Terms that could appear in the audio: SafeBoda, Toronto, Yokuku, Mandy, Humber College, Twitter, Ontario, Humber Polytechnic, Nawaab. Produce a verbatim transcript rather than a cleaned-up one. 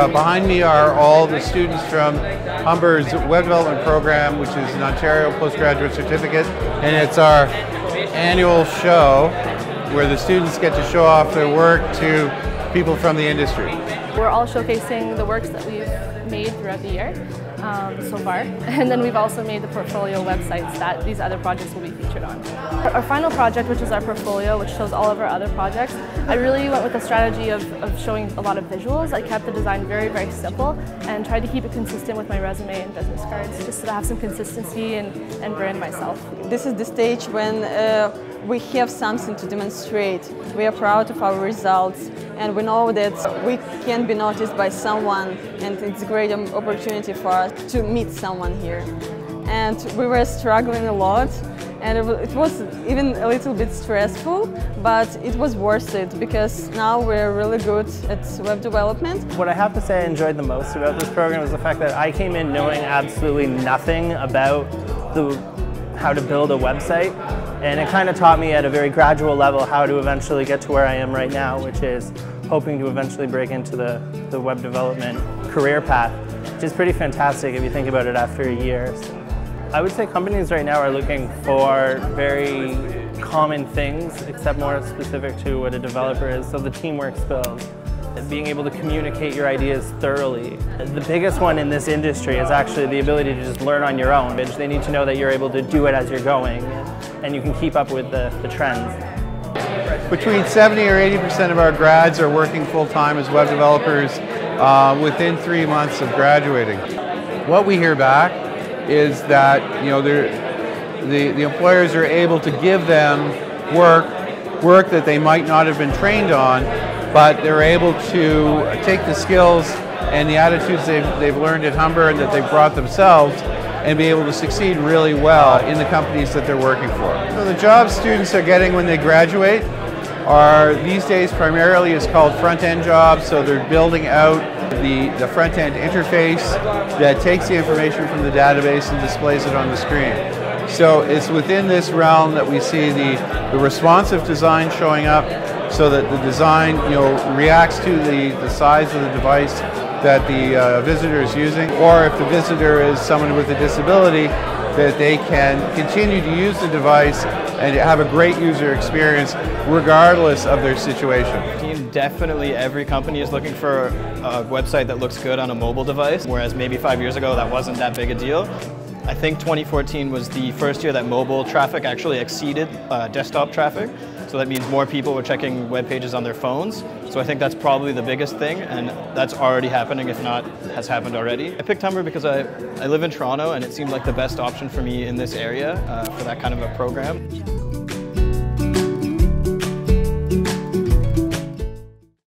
Uh, behind me are all the students from Humber's Web Development Program, which is an Ontario postgraduate certificate, and it's our annual show where the students get to show off their work to people from the industry. We're all showcasing the works that we've made throughout the year um, so far, and then we've also made the portfolio websites that these other projects will be featured on. Our final project, which is our portfolio, which shows all of our other projects, I really went with a strategy of, of showing a lot of visuals. I kept the design very, very simple and tried to keep it consistent with my resume and business cards, just to have some consistency and, and brand myself. This is the stage when uh, we have something to demonstrate. We are proud of our results and we know that we can be noticed by someone, and it's a great opportunity for us to meet someone here. And we were struggling a lot, and it was even a little bit stressful, but it was worth it because now we're really good at web development. What I have to say I enjoyed the most about this program is the fact that I came in knowing absolutely nothing about the, how to build a website, and it kind of taught me at a very gradual level how to eventually get to where I am right now, which is hoping to eventually break into the, the web development career path, which is pretty fantastic if you think about it after a year. So I would say companies right now are looking for very common things, except more specific to what a developer is, so the teamwork skills, being able to communicate your ideas thoroughly. The biggest one in this industry is actually the ability to just learn on your own. They need to know that you're able to do it as you're going, and you can keep up with the, the trends. Between seventy or eighty percent of our grads are working full-time as web developers uh, within three months of graduating. What we hear back is that you know the the employers are able to give them work work that they might not have been trained on, but they're able to take the skills and the attitudes they've, they've learned at Humber and that they've brought themselves and be able to succeed really well in the companies that they're working for. So the jobs students are getting when they graduate are these days primarily is called front-end jobs, so they're building out the, the front-end interface that takes the information from the database and displays it on the screen. So it's within this realm that we see the, the responsive design showing up, so that the design you know, reacts to the, the size of the device that the uh, visitor is using, or if the visitor is someone with a disability, that they can continue to use the device and have a great user experience regardless of their situation. Definitely every company is looking for a website that looks good on a mobile device, whereas maybe five years ago that wasn't that big a deal. I think twenty fourteen was the first year that mobile traffic actually exceeded uh, desktop traffic, so that means more people were checking web pages on their phones. So I think that's probably the biggest thing, and that's already happening, if not has happened already. I picked Humber because I, I live in Toronto, and it seemed like the best option for me in this area uh, for that kind of a program.